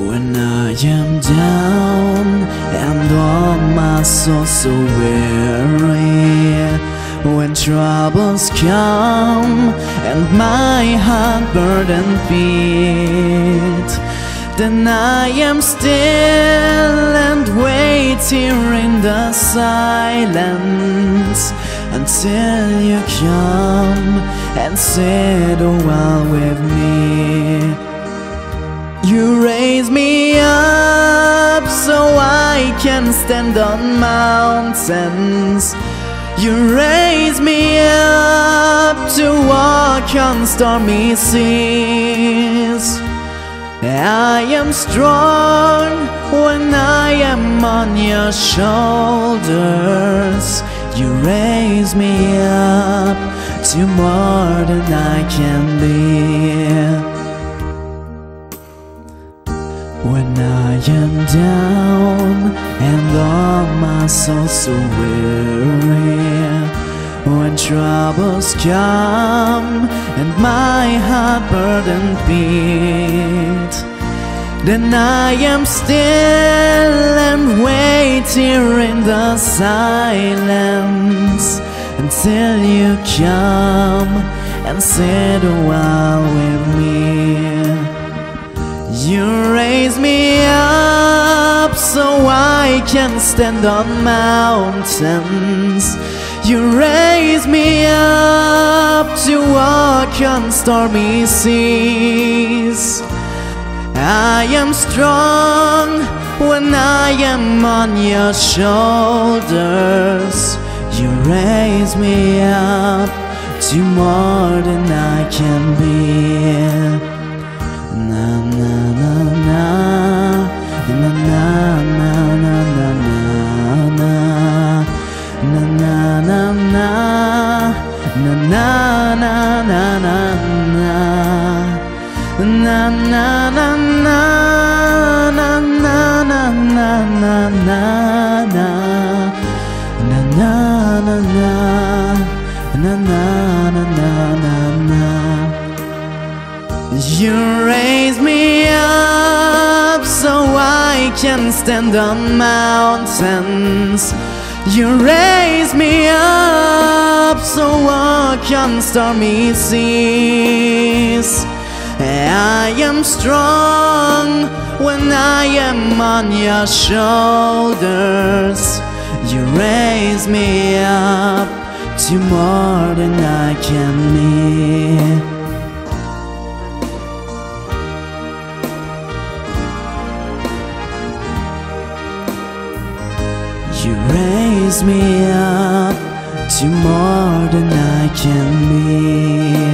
When I am down and all my soul so weary, when troubles come and my heart burden beat, then I am still and wait here in the silence until you come and sit a while with me. You raise me up so I can stand on mountains. You raise me up to walk on stormy seas. I am strong when I am on your shoulders. You raise me up to more than I can be. When I am down and all my soul so weary, when troubles come and my heart burden beat, then I am still and wait here in the silence until you come and sit a while with me. You raise me up so I can stand on mountains. You raise me up to walk on stormy seas. I am strong when I am on your shoulders. You raise me up to more than I can be. Na na na na na na na na na na na na na na na na na na. Na na na na na na na na na na na na na na na na na. You raise me up so I can stand on mountains. You raise me up so I can stormy seas. I am strong when I am on your shoulders. You raise me up to more than I can be. You raise me up to more than I can be.